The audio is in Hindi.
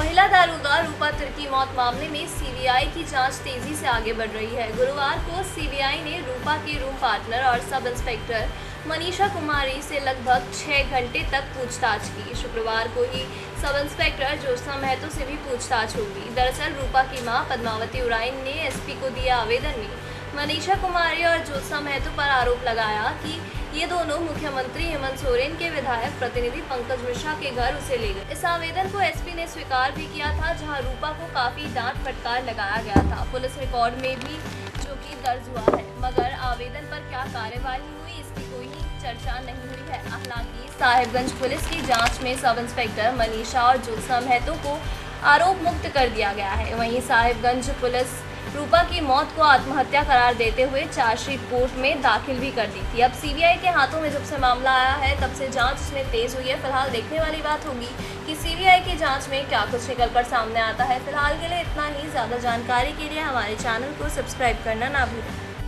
महिला दारोगा रूपा तिर की मौत मामले में सीबीआई की जांच तेजी से आगे बढ़ रही है। गुरुवार को सीबीआई ने रूपा के रूम पार्टनर और सब इंस्पेक्टर मनीषा कुमारी से लगभग 6 घंटे तक पूछताछ की। शुक्रवार को ही सब इंस्पेक्टर ज्योत्मा महतो से भी पूछताछ होगी। दरअसल रूपा की मां पद्मावती उड़ायन ने एसपी को दिया आवेदन में मनीषा कुमारी और ज्योत्मा महतो पर आरोप लगाया कि ये दोनों मुख्यमंत्री हेमंत सोरेन के विधायक प्रतिनिधि पंकज मिश्रा के घर उसे ले गए। इस आवेदन को एसपी ने स्वीकार भी किया था, जहां रूपा को काफी डांट फटकार लगाया गया था। पुलिस रिकॉर्ड में भी जो कि दर्ज हुआ है, मगर आवेदन पर क्या कार्यवाही हुई इसकी कोई चर्चा नहीं हुई है। हालांकि साहेबगंज पुलिस की जांच में सब इंस्पेक्टर मनीषा और ज्योत्मा महतो को आरोप मुक्त कर दिया गया है। वहीं साहेबगंज पुलिस रूपा की मौत को आत्महत्या करार देते हुए चार्जशीट कोर्ट में दाखिल भी कर दी थी। अब सीबीआई के हाथों में जब से मामला आया है, तब से जांच इसमें तेज हुई है। फिलहाल देखने वाली बात होगी कि सीबीआई की जांच में क्या कुछ निकल कर सामने आता है। फिलहाल के लिए इतना ही। ज़्यादा जानकारी के लिए हमारे चैनल को सब्सक्राइब करना ना भूलें।